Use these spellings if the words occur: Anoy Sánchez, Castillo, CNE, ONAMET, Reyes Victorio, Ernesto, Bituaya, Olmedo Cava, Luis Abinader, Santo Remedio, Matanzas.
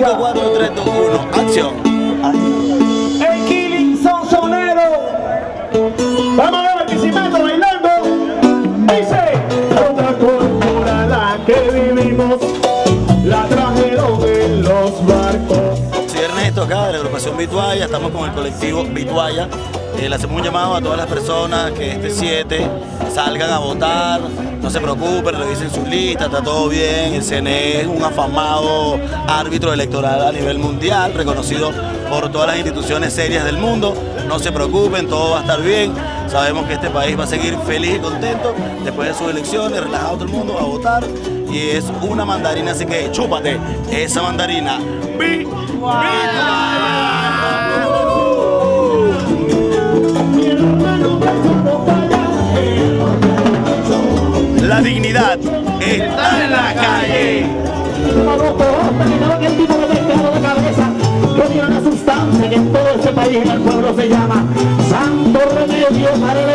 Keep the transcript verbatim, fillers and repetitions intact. cinco, cuatro, tres, dos, uno, acción. El Killing Sonsonero. Vamos a ver el Piscimetro bailando. Dice: otra cultura la que vivimos, la trajeron en los barcos. Soy Ernesto, acá de la agrupación Bituaya. Estamos con el colectivo Bituaya. Eh, le hacemos un llamado a todas las personas que este siete salgan a votar, no se preocupen, revisen sus listas, está todo bien. El C N E es un afamado árbitro electoral a nivel mundial, reconocido por todas las instituciones serias del mundo. No se preocupen, todo va a estar bien. Sabemos que este país va a seguir feliz y contento después de sus elecciones, relajado todo el mundo, va a votar. Y es una mandarina, así que chúpate esa mandarina. ¡Bi! La dignidad está en la calle. Yo tiene una sustancia que en todo este país, en el pueblo se llama Santo Remedio.